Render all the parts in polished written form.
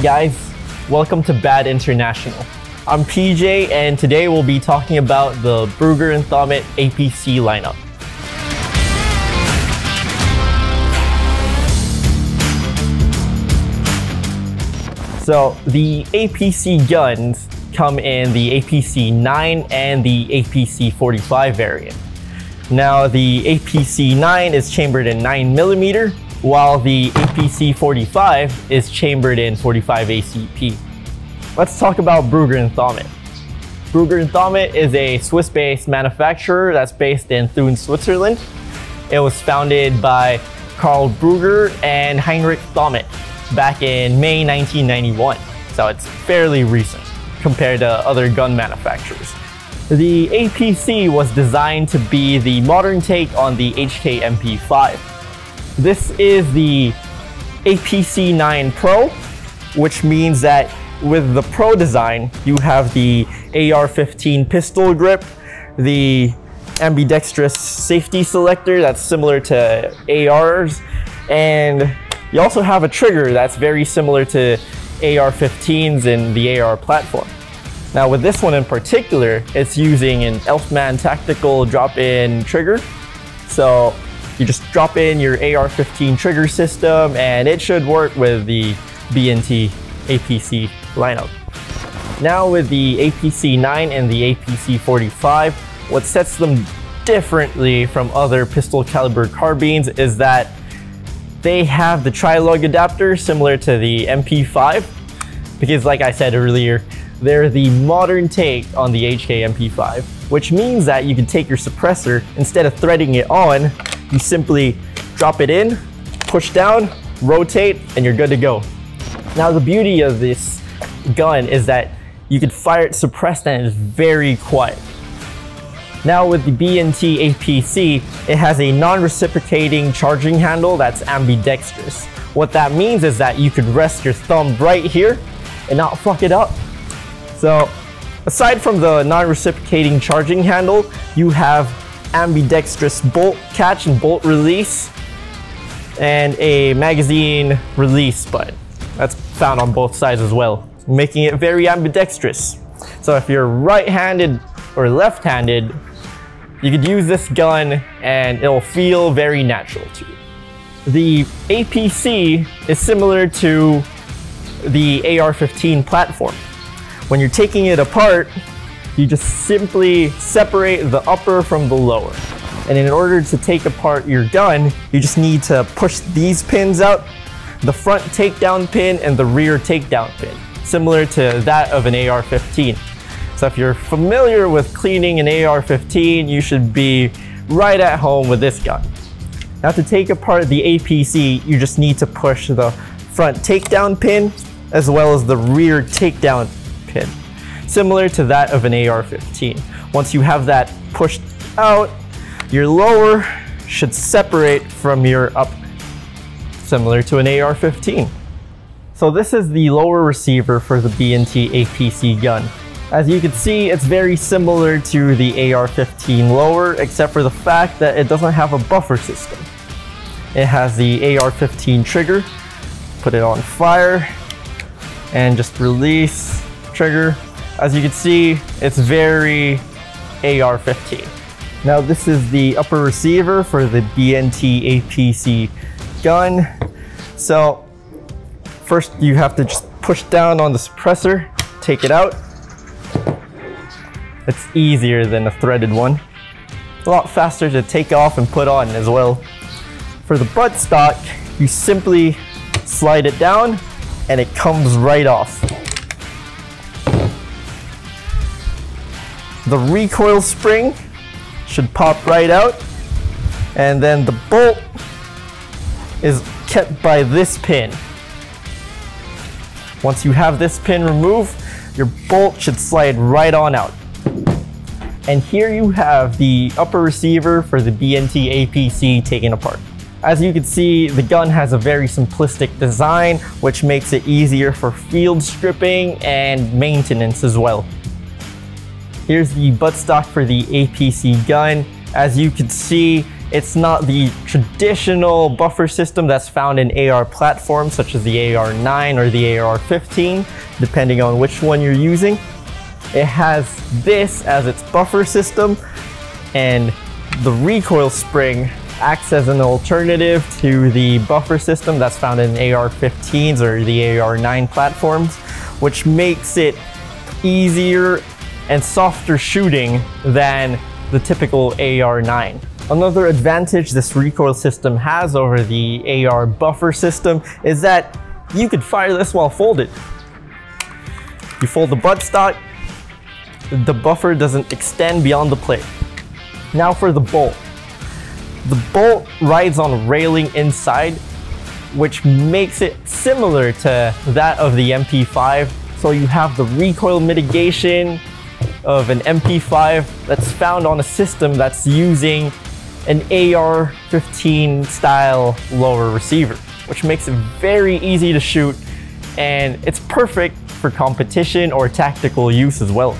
guys, welcome to BAD International. I'm PJ and today we'll be talking about the Brügger & Thomet APC lineup. So the APC guns come in the APC9 and the APC45 variant. Now the APC9 is chambered in 9mm, while the APC45 is chambered in 45 ACP. Let's talk about Brügger & Thomet. Brügger & Thomet is a Swiss-based manufacturer that's based in Thun, Switzerland. It was founded by Karl Brügger and Heinrich Thomet back in May 1991, so it's fairly recent compared to other gun manufacturers. The APC was designed to be the modern take on the HK MP5. This is the APC9 Pro, which means that with the Pro design, you have the AR-15 pistol grip, the ambidextrous safety selector that's similar to ARs, and you also have a trigger that's very similar to AR-15s in the AR platform. Now with this one in particular, it's using an Elfman tactical drop-in trigger. So you just drop in your AR-15 trigger system and it should work with the BNT APC lineup. Now with the APC9 and the APC45, what sets them differently from other pistol caliber carbines is that they have the TriLOG adapter similar to the MP5, because like I said earlier, they're the modern take on the HK MP5, which means that you can take your suppressor, instead of threading it on, you simply drop it in, push down, rotate, and you're good to go. Now the beauty of this gun is that you can fire it suppressed and it's very quiet. Now with the BNT APC, it has a non-reciprocating charging handle that's ambidextrous. What that means is that you could rest your thumb right here and not fuck it up. So aside from the non-reciprocating charging handle, you have ambidextrous bolt catch and bolt release and a magazine release button that's found on both sides as well, making it very ambidextrous. So if you're right-handed or left-handed, you could use this gun and it'll feel very natural to you. The APC is similar to the AR-15 platform. When you're taking it apart, you just simply separate the upper from the lower. And in order to take apart your gun, you just need to push these pins out, the front takedown pin and the rear takedown pin, similar to that of an AR-15. So if you're familiar with cleaning an AR-15, you should be right at home with this gun. Now to take apart the APC, you just need to push the front takedown pin as well as the rear takedown pin, similar to that of an AR-15. Once you have that pushed out, your lower should separate from your upper, similar to an AR-15. So this is the lower receiver for the BNT APC gun. As you can see, it's very similar to the AR-15 lower, except for the fact that it doesn't have a buffer system. It has the AR-15 trigger, put it on fire, and just release trigger. As you can see, it's very AR-15. Now this is the upper receiver for the BNT APC gun. So first you have to just push down on the suppressor, take it out. It's easier than a threaded one. It's a lot faster to take off and put on as well. For the buttstock, you simply slide it down and it comes right off. The recoil spring should pop right out, and then the bolt is kept by this pin. Once you have this pin removed, your bolt should slide right on out. And here you have the upper receiver for the BNT APC taken apart. As you can see, the gun has a very simplistic design, which makes it easier for field stripping and maintenance as well. Here's the buttstock for the APC gun. As you can see, It's not the traditional buffer system that's found in AR platforms such as the AR-9 or the AR-15, depending on which one you're using. It has this as its buffer system, and the recoil spring acts as an alternative to the buffer system that's found in AR-15s or the AR-9 platforms, which makes it easier and softer shooting than the typical AR-9. Another advantage this recoil system has over the AR buffer system is that you could fire this while folded. You fold the buttstock, the buffer doesn't extend beyond the plate. Now for the bolt. The bolt rides on railing inside, which makes it similar to that of the MP5. So you have the recoil mitigation of an MP5 that's found on a system that's using an AR-15 style lower receiver, which makes it very easy to shoot, and it's perfect for competition or tactical use as well.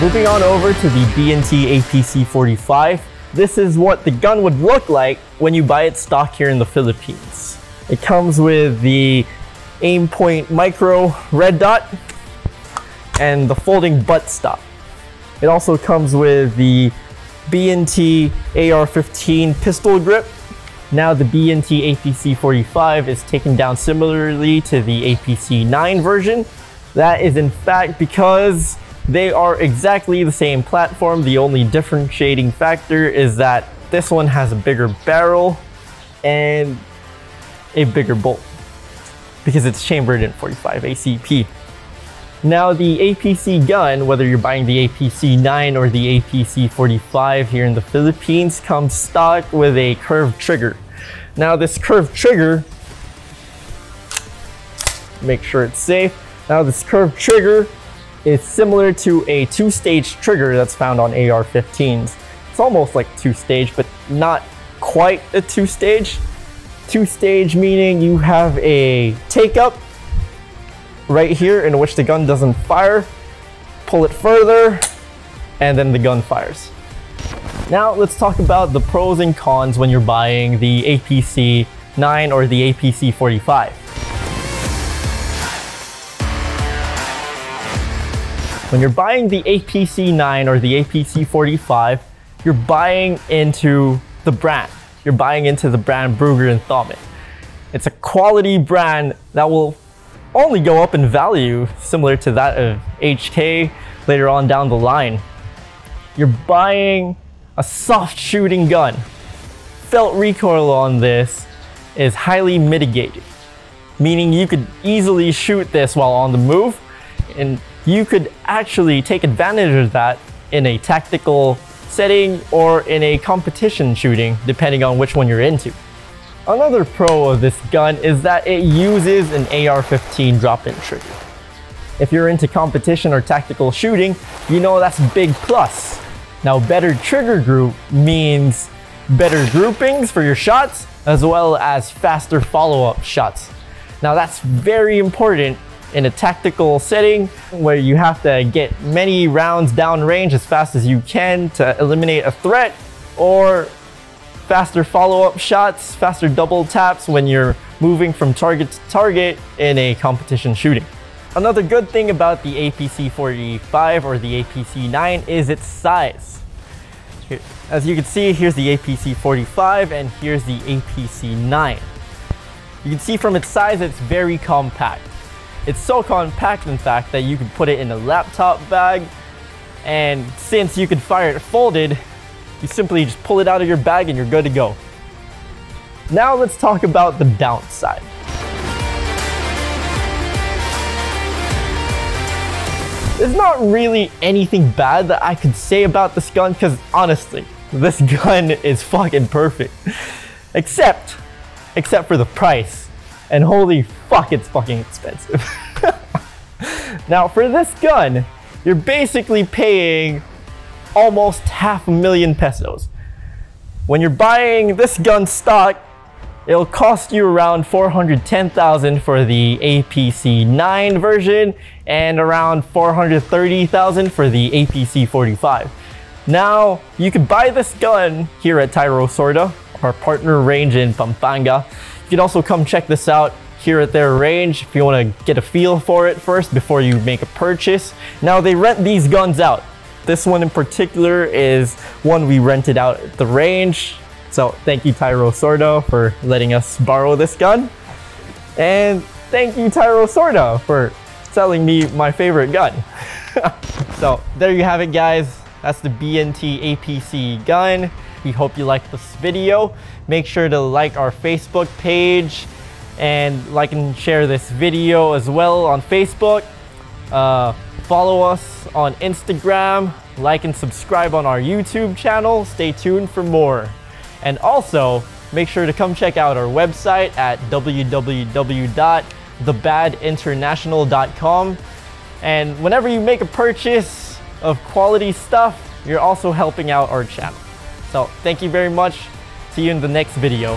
Moving on over to the B&T APC45, this is what the gun would look like when you buy it stock here in the Philippines. It comes with the aim point micro red dot and the folding butt stop. It also comes with the B&T AR-15 pistol grip. Now the B&T APC45 is taken down similarly to the APC9 version. That is in fact because they are exactly the same platform. The only differentiating factor is that this one has a bigger barrel and a bigger bolt because it's chambered in 45 ACP. Now the APC gun, whether you're buying the APC9 or the APC45 here in the Philippines, comes stock with a curved trigger. Now this curved trigger, make sure it's safe. Now this curved trigger, it's similar to a two-stage trigger that's found on AR-15s. It's almost like two-stage, but not quite a two-stage. Two-stage meaning you have a take-up right here in which the gun doesn't fire, pull it further, and then the gun fires. Now let's talk about the pros and cons when you're buying the APC-9 or the APC-45. When you're buying the APC9 or the APC45, you're buying into the brand. You're buying into the brand Brügger & Thomet. It's a quality brand that will only go up in value, similar to that of HK later on down the line. You're buying a soft shooting gun. Felt recoil on this is highly mitigated, meaning you could easily shoot this while on the move, and you could actually take advantage of that in a tactical setting or in a competition shooting, depending on which one you're into. Another pro of this gun is that it uses an AR-15 drop-in trigger. If you're into competition or tactical shooting, you know that's a big plus. Now, better trigger group means better groupings for your shots, as well as faster follow-up shots. Now, that's very important in a tactical setting where you have to get many rounds downrange as fast as you can to eliminate a threat, or faster follow-up shots, faster double taps when you're moving from target to target in a competition shooting. Another good thing about the APC45 or the APC9 is its size. As you can see, here's the APC45 and here's the APC9. You can see from its size, it's very compact. It's so compact, in fact, that you could put it in a laptop bag, and since you could fire it folded, you simply just pull it out of your bag and you're good to go. Now let's talk about the downside. There's not really anything bad that I could say about this gun, because honestly, this gun is fucking perfect. Except for the price. and holy fuck, it's fucking expensive. Now for this gun, you're basically paying almost $500,000 pesos. When you're buying this gun stock, it'll cost you around 410,000 for the APC9 version and around 430,000 for the APC45. Now, you can buy this gun here at Tyro Sorta, our partner range in Pampanga. You can also come check this out here at their range if you want to get a feel for it first before you make a purchase. Now, they rent these guns out. This one in particular is one we rented out at the range. So thank you, Tyro Sorta, for letting us borrow this gun. And thank you, Tyro Sorta, for selling me my favorite gun. So there you have it, guys. That's the BNT APC gun. We hope you liked this video. Make sure to like our Facebook page and like and share this video as well on Facebook. Follow us on Instagram, like and subscribe on our YouTube channel. Stay tuned for more. And also, make sure to come check out our website at www.thebadinternational.com. And whenever you make a purchase of quality stuff, you're also helping out our channel. So thank you very much. See you in the next video.